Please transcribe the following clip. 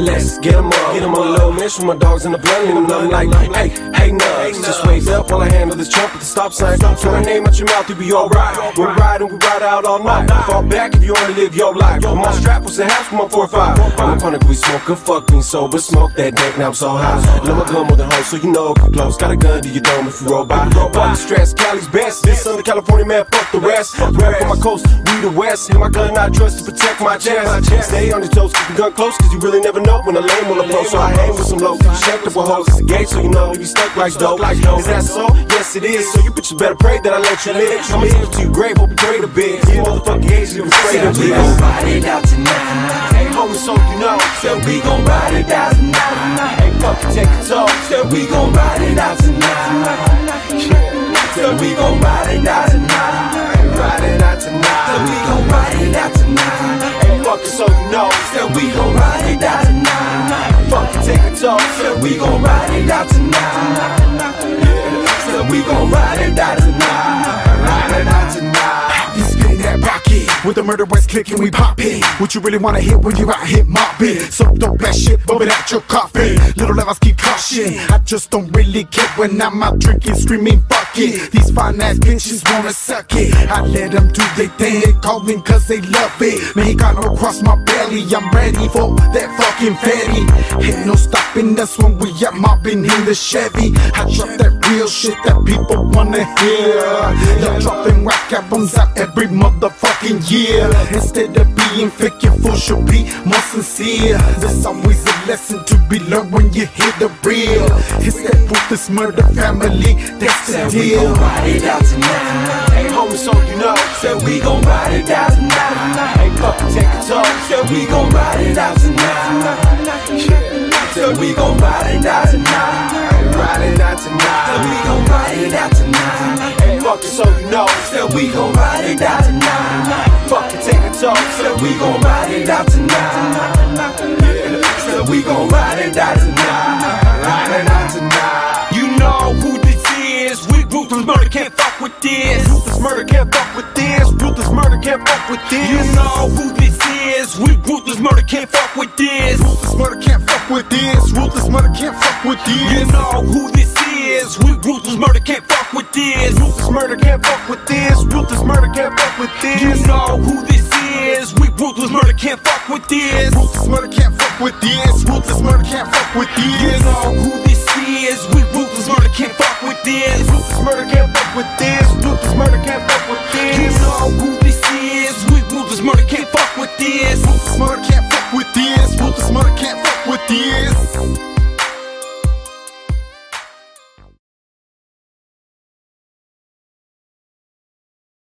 Let's get them all low, man, with my dogs in the blunt, and I'm like, hey, hey, nuts, just raise up while I handle this chump with the stop sign, throw my name out your mouth, you'll be alright, we're riding, we ride out all night, fall back if you only live your life, on my strap, what's the half from my 4-5, I'm a punk if we smoke, fuck being sober, smoke that deck, now I'm so high, love my gun more than home, so you know, close, got a gun to your dome if you roll by, body stress, Cali's best, this Southern California man, fuck the rest, rap on my coast, we the west, hit my gun, I trust to protect my chest, stay on your toes, keep your gun close, cause you really never know when the lane will approach, so I hang with some low. Shacked up with hoes, it's a gate, so you know you be stuck like dope. Is that so? Yes it is. So you bitches better pray that I let you live. I'ma give it to you great, hope you pray a bit. You motherfucking Asian, you afraid of this. We gon' ride it out tonight. Hey homie, so you know. Said we gon' ride it out tonight. Hey fuck, take it off. Said we gon' ride it out tonight. Said we gon' ride it out tonight. Ride it out tonight. Said we gon' ride it out tonight. Hey fuck, so you know. Said we gon' ride it out tonight. Take a talk, said we gon' ride it out tonight. Said we gon' ride it out tonight. Ride it out tonight. You spin that rocket with the murder West click and we pop it. What you really wanna hit when you out hit my bitch? So don't that shit bubble out your coffee. Little levels keep caution. I just don't really care when I'm out drinking, screaming fuck it. These fine ass bitches wanna suck it. I let them do their thing. They calling cause they love it. Mexicano across my belly. I'm ready for that fucking fatty. Ain't no stopping us when we out mobbing in the Chevy. I drop that real shit that people wanna hear. Y'all dropping rock albums out every motherfucking year. Instead of being fake, your fool should be more sincere. There's always a lesson to be learned when you hear the real. It's that ruthless murder family, that's the deal. Said we gon' ride it out tonight. Hey homie, so you know. Said we gon' ride it out tonight. Hey fucking take a talk. Said we gon' ride it out tonight. Said we gon' ride it out tonight. Ride it out tonight. Said we gon' ride it out tonight. Hey fucking so you know. Said we gon' ride it out tonight. Fuckin' take a talk, said we gon' ride it out tonight. Said we gon' ride it out tonight. Ride it out tonight. You know who this is. We ruthless murder, can't fuck with this. Ruthless murder, can't fuck with this. Ruthless murder, can't fuck with this. You know who this is. We ruthless murder, can't fuck with this. Ruthless murder, can't fuck with this. Ruthless murder, can't fuck with this. You know who this is. We ruthless murder, can't fuck with this. Ruthless murder, can't fuck with this. Ruthless murder, can't fuck with this. You know who this is. We ruthless murder, can't fuck with this. Ruthless murder, can't fuck with this. Ruthless murder, can't fuck with this. You know who this is. We ruthless murder, can't fuck with this. Ruthless murder, can't fuck with this. Ruthless murder, can't fuck with this. You know who this is. We ruthless murder, can't fuck with this. Ruthless murder, can't